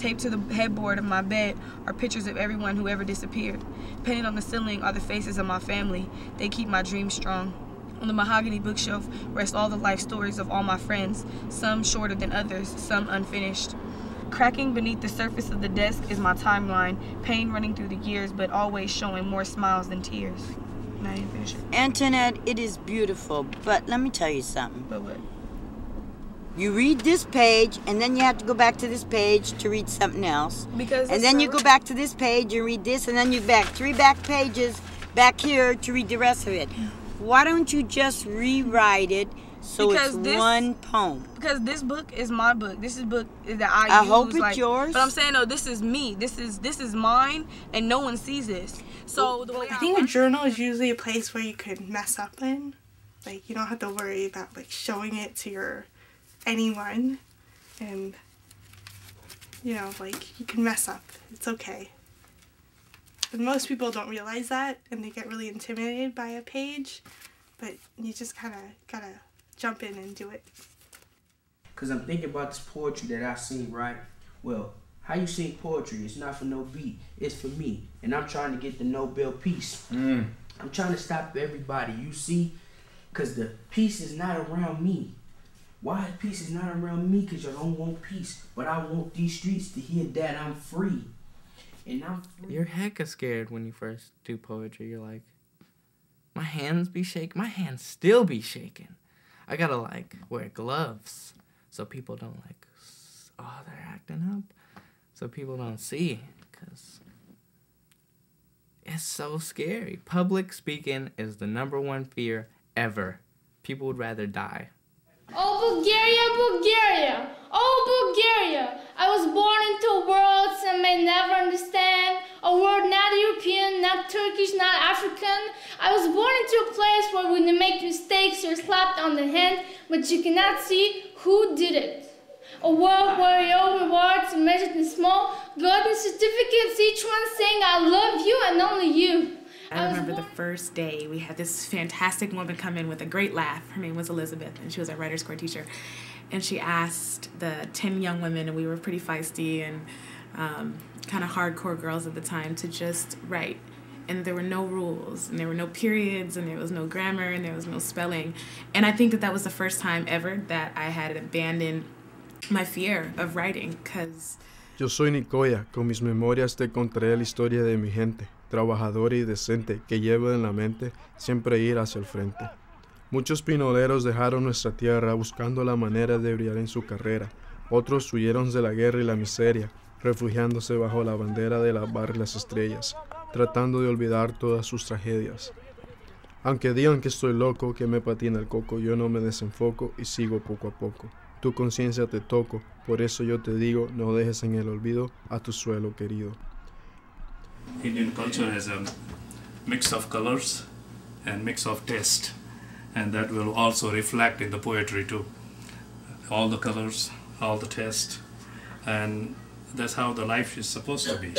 Taped to the headboard of my bed are pictures of everyone who ever disappeared. Painted on the ceiling are the faces of my family. They keep my dreams strong. On the mahogany bookshelf rest all the life stories of all my friends, some shorter than others, some unfinished. Cracking beneath the surface of the desk is my timeline, pain running through the years, but always showing more smiles than tears. Not even finished. Antoinette, it is beautiful, but let me tell you something. But what? You read this page, and then you have to go back to this page to read something else. And then you go back to this page and read this, and then you back three back pages back here to read the rest of it. Why don't you just rewrite it so it's one poem? Because this book is my book. This is book that I use. I hope it's like yours. But I'm saying, no, this is me. This is mine, and no one sees this. So the way I think a journal is usually a place where you could mess up in. Like, you don't have to worry about like showing it to your anyone, and you know, like, you can mess up. It's okay. But most people don't realize that, and they get really intimidated by a page, but you just kind of gotta jump in and do it. Because I'm thinking about this poetry that I sing, right? Well, how you sing poetry, it's not for no beat, it's for me, and I'm trying to get the Nobel Peace. I'm trying to stop everybody, you see? Because the peace is not around me. Why is peace is not around me? Because y'all don't want peace, but I want these streets to hear that I'm free. And I'm free. You're hecka scared when you first do poetry. You're like, my hands be shaking. My hands still be shaking. I gotta like wear gloves so people don't like, oh, they're acting up. So people don't see, because it's so scary. Public speaking is the #1 fear ever. People would rather die. Oh, Bulgaria, Bulgaria, oh, Bulgaria, I was born into worlds I may never understand, a world not European, not Turkish, not African. I was born into a place where when you make mistakes, you're slapped on the hand, but you cannot see who did it. A world where your rewards are measured in small, golden certificates, each one saying I love you and only you. I remember the first day we had this fantastic woman come in with a great laugh. Her name was Elizabeth, and she was our Writers Corps teacher. And she asked the 10 young women, and we were pretty feisty and kind of hardcore girls at the time, to just write. And there were no rules, and there were no periods, and there was no grammar, and there was no spelling. And I think that that was the first time ever that I had abandoned my fear of writing, because... Yo soy Nicoya, con mis memorias te contaré la historia de mi gente. Trabajadora y decente que lleva en la mente siempre ir hacia el frente. Muchos pinoleros dejaron nuestra tierra buscando la manera de brillar en su carrera. Otros huyeron de la guerra y la miseria, refugiándose bajo la bandera de lavar las estrellas, tratando de olvidar todas sus tragedias. Aunque digan que estoy loco, que me patina el coco, yo no me desenfoco y sigo poco a poco. Tu conciencia te toco, por eso yo te digo, no dejes en el olvido a tu suelo querido. Indian culture has a mix of colors and mix of taste, and that will also reflect in the poetry too. All the colors, all the taste, and that's how the life is supposed to be,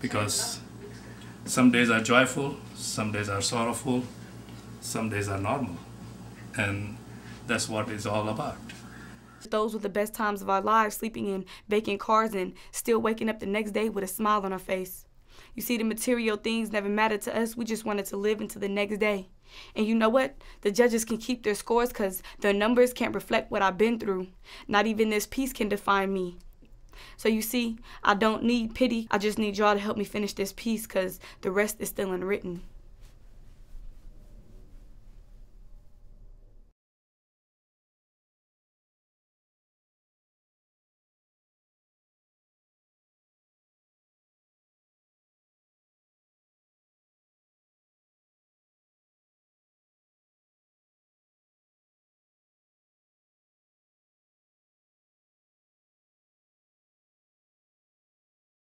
because some days are joyful, some days are sorrowful, some days are normal, and that's what it's all about. Those were the best times of our lives, sleeping in vacant cars and still waking up the next day with a smile on our face. You see, the material things never mattered to us. We just wanted to live into the next day. And you know what? The judges can keep their scores because their numbers can't reflect what I've been through. Not even this piece can define me. So you see, I don't need pity. I just need y'all to help me finish this piece because the rest is still unwritten.